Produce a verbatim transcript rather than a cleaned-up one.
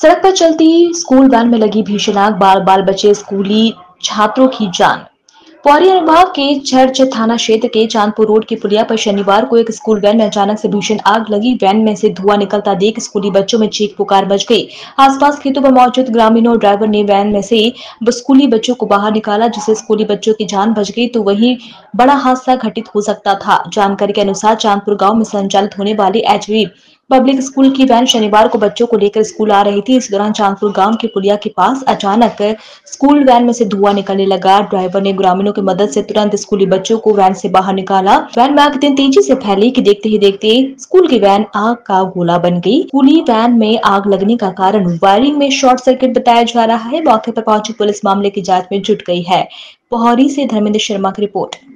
सड़क पर चलती स्कूल वैन में लगी भीषण आग, बाल बाल बचे स्कूली छात्रों की जान। पौरी अनुभाग के चर्च थाना क्षेत्र के चांदपुर रोड की पुलिया पर शनिवार को एक स्कूल वैन में अचानक से भीषण आग लगी। वैन में से धुआं निकलता देख स्कूली बच्चों में चीख पुकार मच गई। आसपास खेतों पर मौजूद ग्रामीणों और ड्राइवर ने वैन में से स्कूली बच्चों को बाहर निकाला, जिससे स्कूली बच्चों की जान बच गई तो वहीं बड़ा हादसा घटित हो सकता था। जानकारी के अनुसार चांदपुर गाँव में संचालित होने वाली एच पब्लिक स्कूल की वैन शनिवार को बच्चों को लेकर स्कूल आ रही थी। इस दौरान चांदपुर गांव के पुलिया के पास अचानक स्कूल वैन में से धुआं निकलने लगा। ड्राइवर ने ग्रामीणों की मदद से तुरंत स्कूली बच्चों को वैन से बाहर निकाला। वैन में आग इतनी तेजी से फैली कि देखते ही देखते स्कूल की वैन आग का गोला बन गई। स्कूली वैन में आग लगने का कारण वायरिंग में शॉर्ट सर्किट बताया जा रहा है। मौके पर पहुंची पुलिस मामले की जाँच में जुट गई है। पोहरी से धर्मेंद्र शर्मा की रिपोर्ट।